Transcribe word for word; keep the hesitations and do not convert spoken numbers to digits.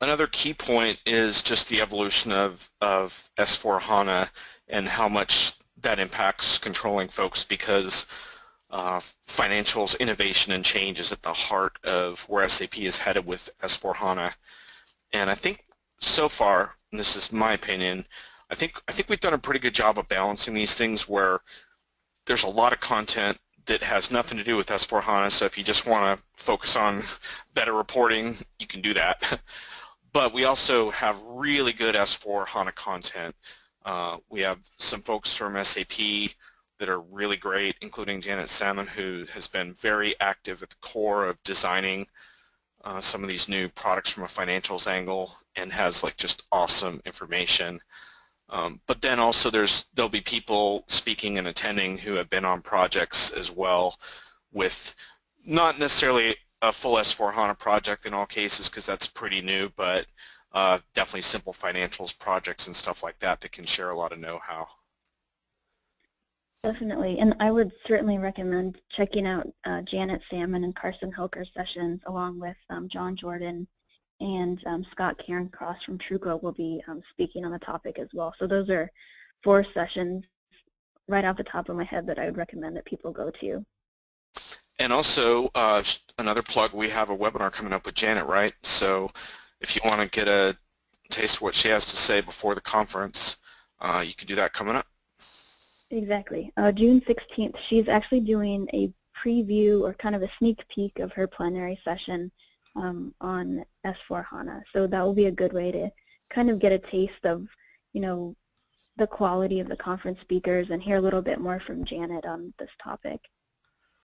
Another key point is just the evolution of, of S four HANA and how much that impacts controlling folks, because uh, financials, innovation, and change is at the heart of where S A P is headed with S four HANA. And I think so far, and this is my opinion, I think, I think we've done a pretty good job of balancing these things, where there's a lot of content that has nothing to do with S four HANA, so if you just want to focus on better reporting, you can do that. But we also have really good S four HANA content. Uh, we have some folks from S A P that are really great, including Janet Salmon, who has been very active at the core of designing uh, some of these new products from a financials angle, and has like just awesome information. Um, but then also there's, there'll be people speaking and attending who have been on projects as well, with not necessarily a full S four HANA project in all cases, because that's pretty new, but uh, definitely simple financials projects and stuff like that that can share a lot of know-how. Definitely, and I would certainly recommend checking out uh, Janet Salmon and Carson Hoker's sessions, along with um, John Jordan and um, Scott Cairncross from Truco will be um, speaking on the topic as well. So those are four sessions right off the top of my head that I would recommend that people go to. And also, uh, another plug, we have a webinar coming up with Janet, right? So if you want to get a taste of what she has to say before the conference, uh, you can do that coming up. Exactly. Uh, June sixteenth, she's actually doing a preview, or kind of a sneak peek of her plenary session um, on S four HANA. So that will be a good way to kind of get a taste of, you know, the quality of the conference speakers, and hear a little bit more from Janet on this topic.